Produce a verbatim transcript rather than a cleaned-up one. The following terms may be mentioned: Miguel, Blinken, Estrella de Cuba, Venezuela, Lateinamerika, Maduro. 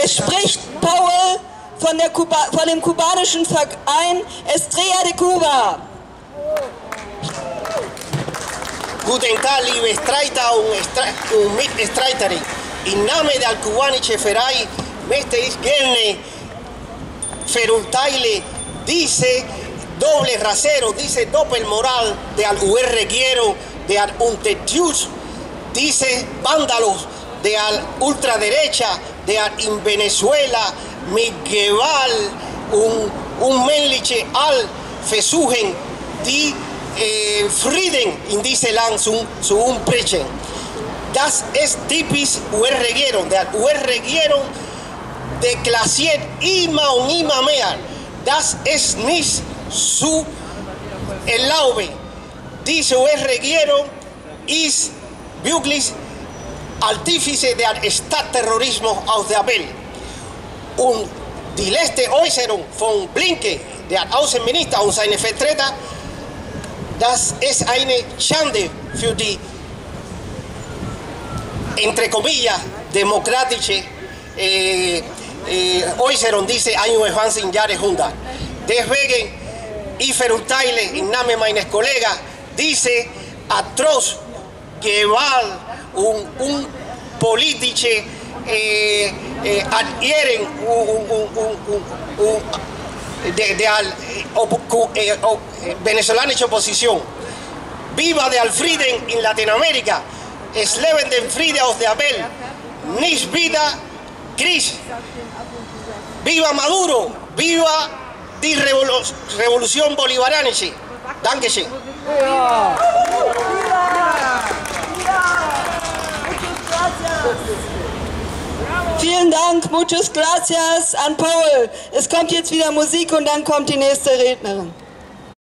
Es spricht Paul von, der Kuba, von dem kubanischen Verein Estrella de Cuba. Guten Tag, liebe Streiter und Mitstreiterin. Im Namen der kubanischen Verein möchte ich gerne verurteilen diese doble rasero, diese Doppelmoral de al guerrillero, de al untertius, dice vándalos, de al ultraderecha, de al in Venezuela, Miguel, un, un menliche al fesugen, die eh, Frieden in diesem Land zu, zu umbrechen. Das ist typisch U R-Regierung, der U R-Regierung deklassiert immer und immer mehr. Das ist nicht su erlaube. Diese U R-Regierung ist wirklich artífice del Staatsterrorismo aus der Welt. Und die letzte Äußerung von Blinken, der Außenminister und seine Vertreter, das ist eine Schande für die, entre comillas, demokratische eh, eh, Äußerung dieses einundzwanzigsten Jahrhunderts. Deswegen, ich verurteile im Namen meines Kollegen diese atroz Gewalt un, un politiche eh, eh, adhieren un, un, un, un, un, de, de al eh, oh, eh, venezolana oposición. Viva de al Frieden en Latinoamérica. Es leben den Frieden aus der Welt. Nicht wieder Krieg. Viva Maduro. Viva die Revolu Revolution Bolivarianische. Dankeschön. Vielen Dank, muchas gracias an Paul. Es kommt jetzt wieder Musik und dann kommt die nächste Rednerin.